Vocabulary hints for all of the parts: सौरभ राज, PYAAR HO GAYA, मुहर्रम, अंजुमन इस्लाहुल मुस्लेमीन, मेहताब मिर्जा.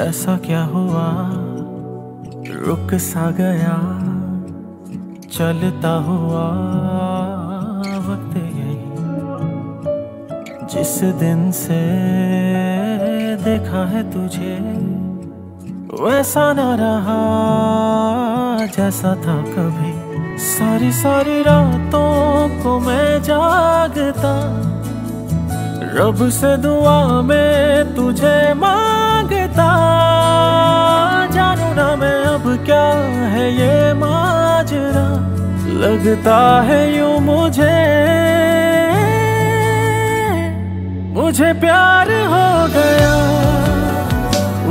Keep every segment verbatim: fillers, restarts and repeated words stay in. ऐसा क्या हुआ रुक सा गया चलता हुआ वक्त यही। जिस दिन से देखा है तुझे वैसा ना रहा जैसा था कभी। सारी सारी रातों को मैं जागता रब से दुआ में तुझे मांगता। जानू ना मैं अब क्या है ये माजरा लगता है यूं मुझे। मुझे प्यार हो गया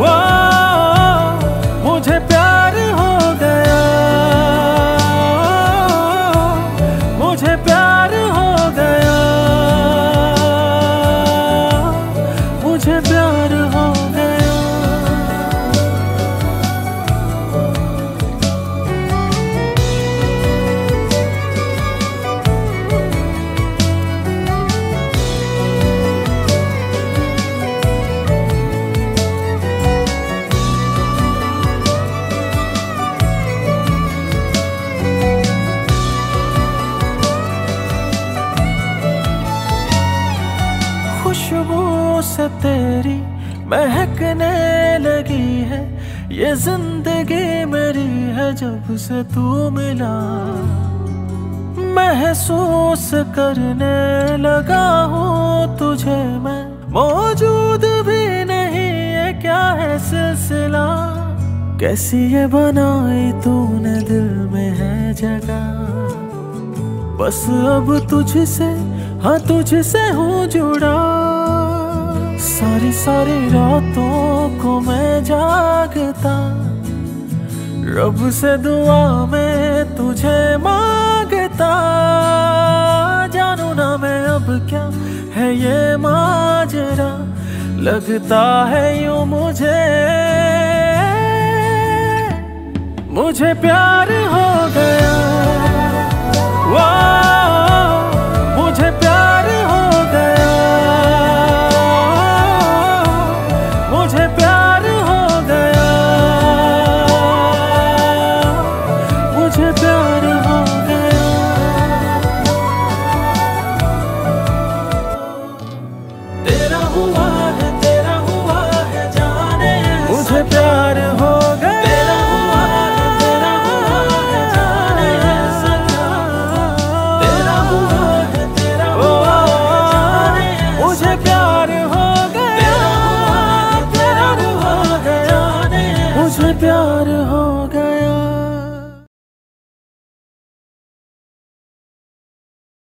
वो, मुझे प्यार हो गया, मुझे प्यार हो गया, मुझे प्यार हो गया। खुशबू से तेरी महकने लगी है ये जिंदगी मेरी है। जब से तू मिला महसूस करने लगा हूँ तुझे मैं, मौजूद भी नहीं है क्या है सिलसिला। कैसी ये बनाई तूने दिल में है जगह, बस अब तुझसे हाँ तुझसे हूँ जुड़ा। सारी सारी रातों को मैं जागता रब से दुआ में तुझे मांगता। जानू ना मैं अब क्या है ये माजरा लगता है यूं मुझे। मुझे प्यार हो गया वाह, मुझे प्यार हो गया, मुझे प्यार हो गया, मुझे प्यार हो गया। तेरा हुआ है, तेरा हुआ है जाने, मुझे प्यार हो गया। प्यार हो